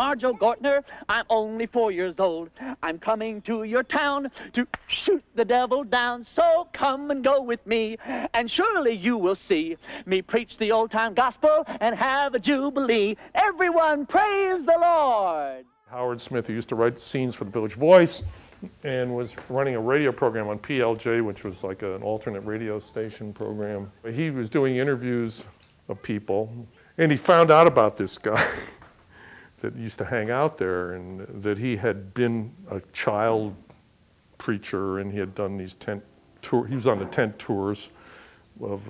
Marjoe Gortner. I'm only 4 years old. I'm coming to your town to shoot the devil down. So come and go with me, and surely you will see me preach the old-time gospel and have a jubilee. Everyone praise the Lord. Howard Smith, who used to write scenes for the Village Voice and was running a radio program on PLJ, which was like an alternate radio station program. He was doing interviews of people, and he found out about this guy that used to hang out there, and that he had been a child preacher, and he had done these tent tours. He was on the tent tours of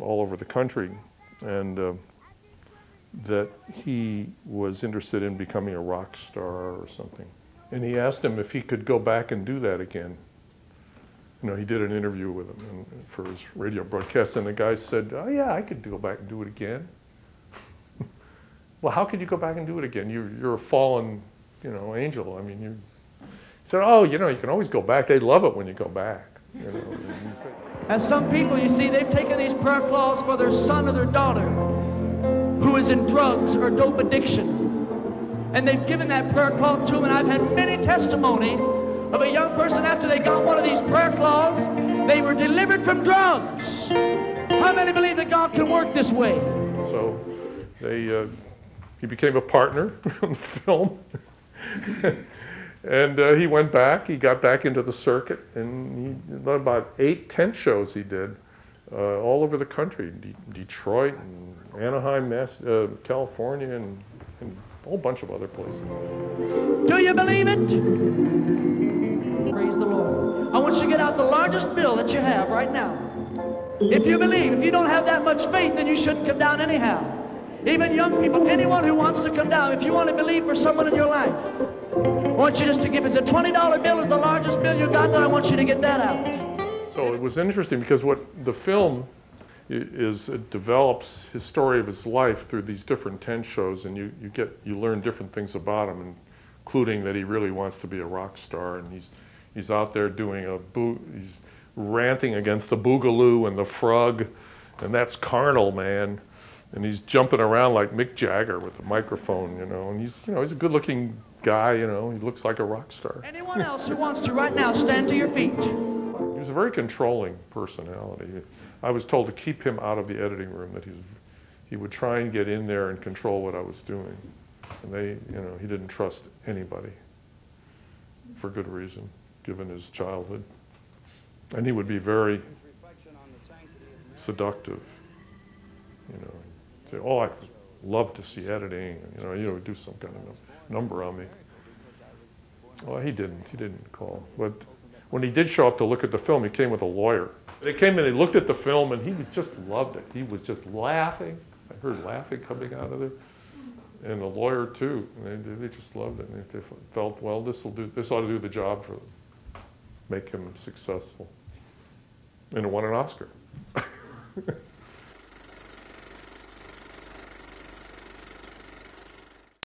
all over the country, and that he was interested in becoming a rock star or something. And he asked him if he could go back and do that again. You know, he did an interview with him for his radio broadcast, and the guy said, "Oh yeah, I could go back and do it again." Well, how could you go back and do it again? You're a fallen, you know, angel. I mean, you said, "Oh, you know, you can always go back. They love it when you go back." You know? And some people, you see, they've taken these prayer claws for their son or their daughter who is in drugs or dope addiction. And they've given that prayer cloth to them, and I've had many testimony of a young person after they got one of these prayer cloths, they were delivered from drugs. How many believe that God can work this way? So he became a partner on the film, and he went back. He got back into the circuit, and he, about 8 tent shows he did all over the country, Detroit, and Anaheim, California, and a whole bunch of other places. Do you believe it? Praise the Lord. I want you to get out the largest bill that you have right now. If you believe, if you don't have that much faith, then you shouldn't come down anyhow. Even young people, anyone who wants to come down, if you want to believe for someone in your life, I want you just to give us a $20 bill is the largest bill you got, then I want you to get that out. So it was interesting because what the film is, it develops his story of his life through these different tent shows, and you learn different things about him, including that he really wants to be a rock star, and he's out there doing he's ranting against the boogaloo and the frog, and that's carnal, man, and he's jumping around like Mick Jagger with the microphone, you know, and he's a good-looking guy, you know, he looks like a rock star. Anyone else who wants to right now stand to your feet. He was a very controlling personality. I was told to keep him out of the editing room, that he would try and get in there and control what I was doing. And he didn't trust anybody, for good reason, given his childhood. And he would be very seductive, you know. He'd say, "Oh, I'd love to see editing," and, you know, he'd do some kind of number on me. Well, he didn't call. But when he did show up to look at the film, he came with a lawyer. They came in, they looked at the film, and he just loved it. He was just laughing. I heard laughing coming out of there. And the lawyer, too. They just loved it. And they felt, well, this ought to do the job for them, make him successful. And it won an Oscar.